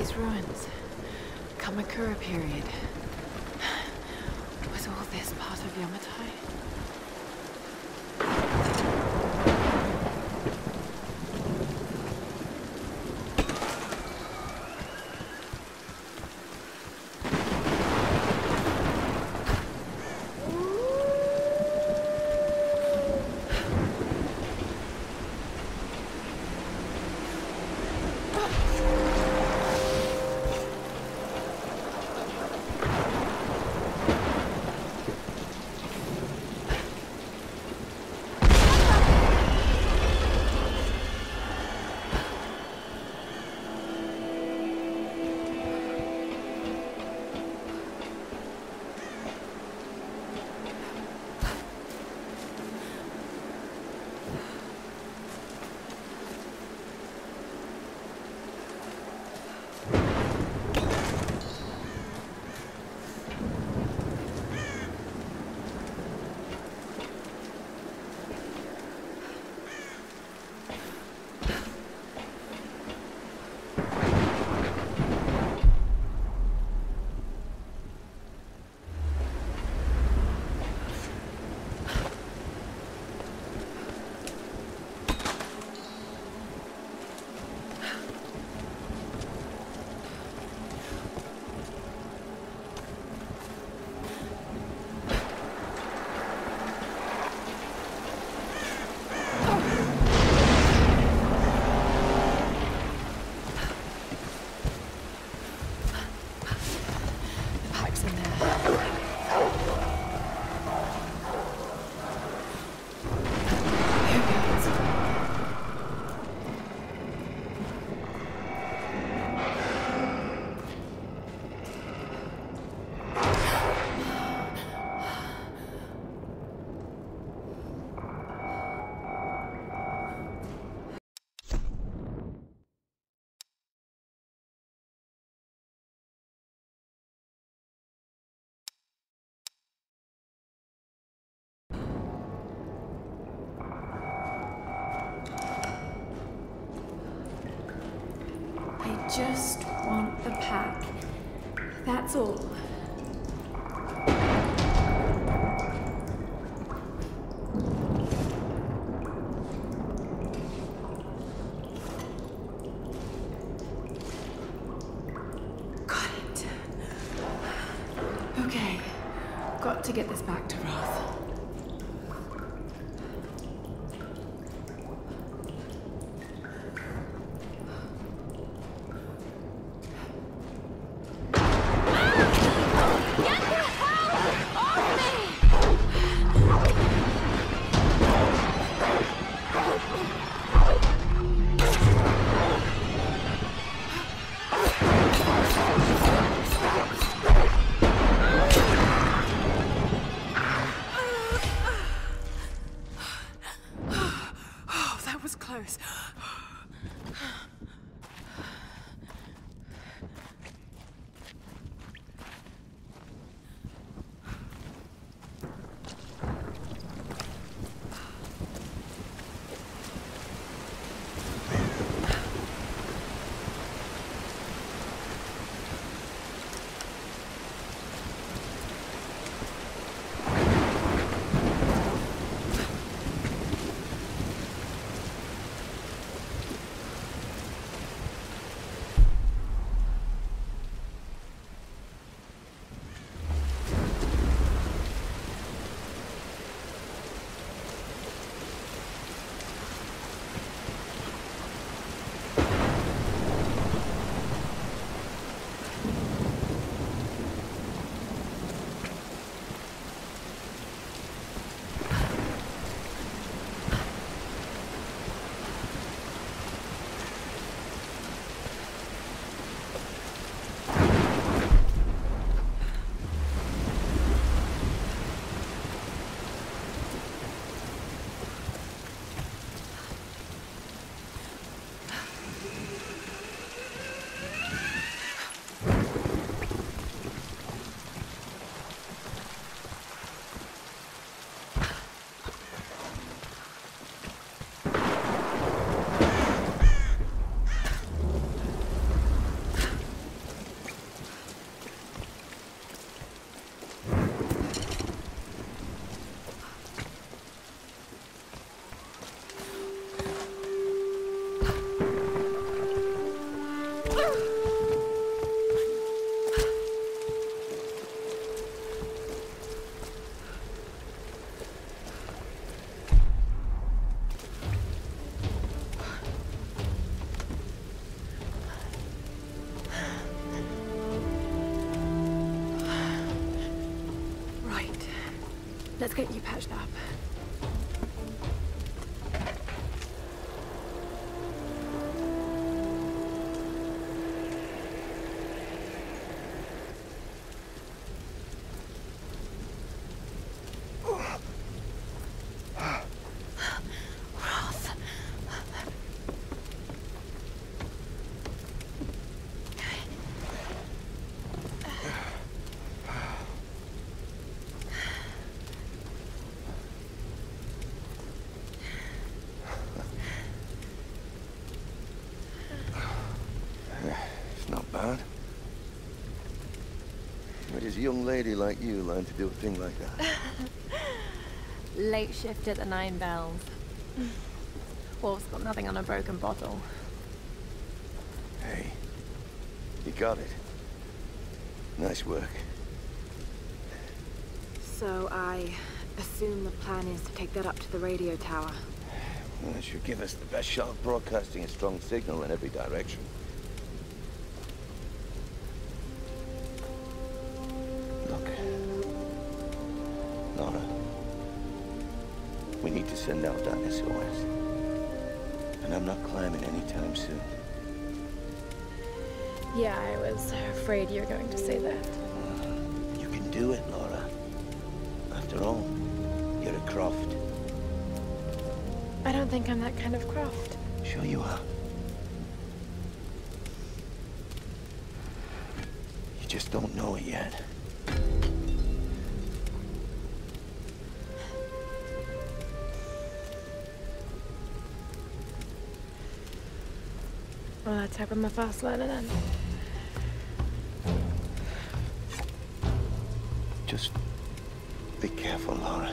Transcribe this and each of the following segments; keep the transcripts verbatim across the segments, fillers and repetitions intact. these ruins. Kamakura period. Was all this part of Yamatai? Just want the pack. That's all. Got it. Okay. Got to get this back to Roth. Let's get you patched up. A young lady like you learn to do a thing like that. Late shift at the Nine Bells. Wolf's got nothing on a broken bottle. Hey, you got it. Nice work. So I assume the plan is to take that up to the radio tower. Well, that should give us the best shot of broadcasting a strong signal in every direction. Laura, we need to send out that S O S, and I'm not climbing anytime soon. Yeah, I was afraid you were going to say that. You can do it, Laura. After all, you're a Croft. I don't think I'm that kind of Croft. Sure you are. You just don't know it yet. Well, let's hope I'm a fast learner then. Just be careful, Laura.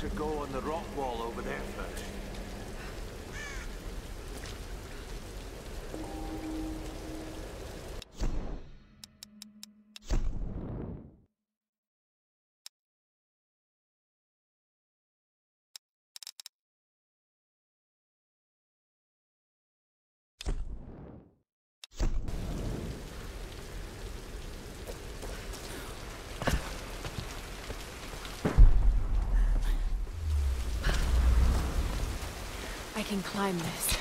Should go on the rock wall over there first. I can climb this.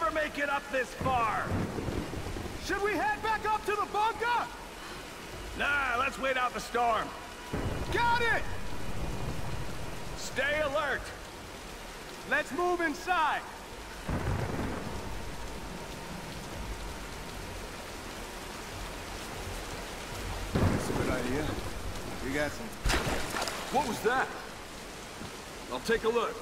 never make it up this far. Should we head back up to the bunker? Nah, let's wait out the storm. Got it! Stay alert. Let's move inside. That's a good idea. We got some. What was that? I'll take a look.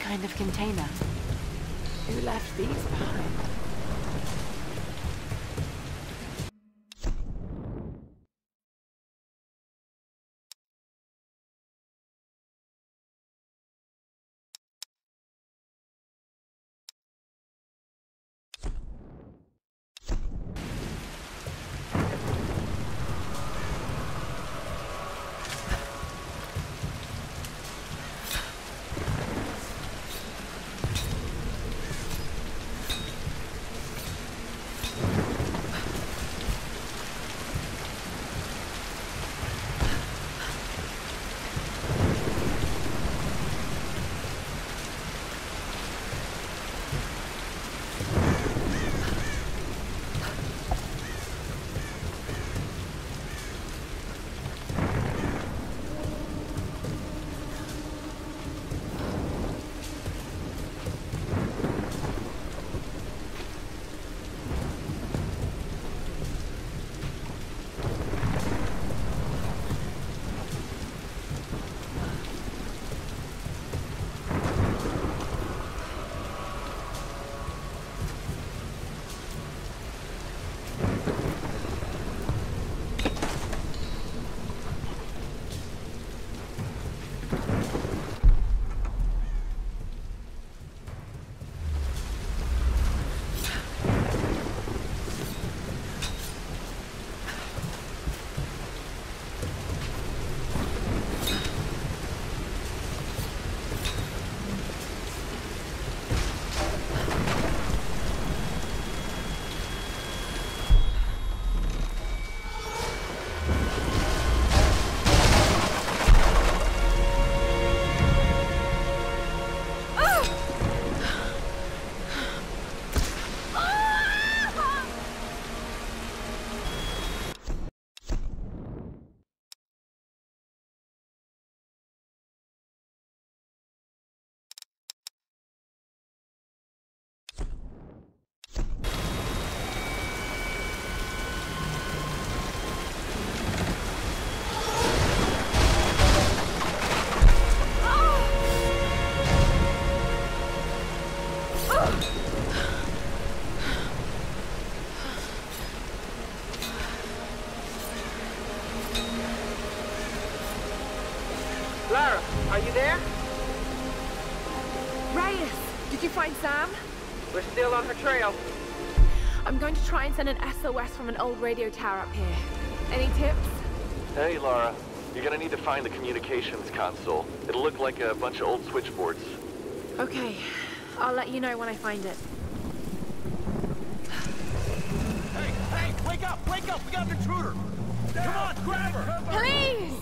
Kind of container. Who left these behind? Laura, are you there? Reyes, did you find Sam? We're still on her trail. I'm going to try and send an S O S from an old radio tower up here. Any tips? Hey, Laura. You're gonna need to find the communications console. It'll look like a bunch of old switchboards. Okay. I'll let you know when I find it. Hey, hey, wake up, wake up! We got an intruder! Come on, grab her! Please!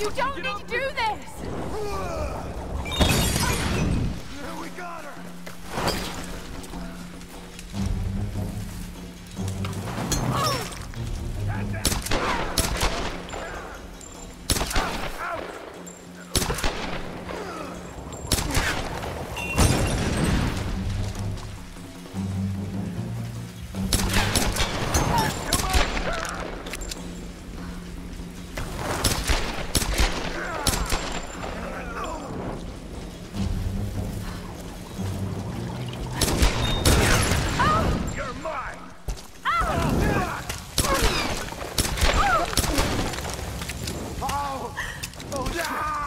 You don't need to do this! We got her! Oh, yeah!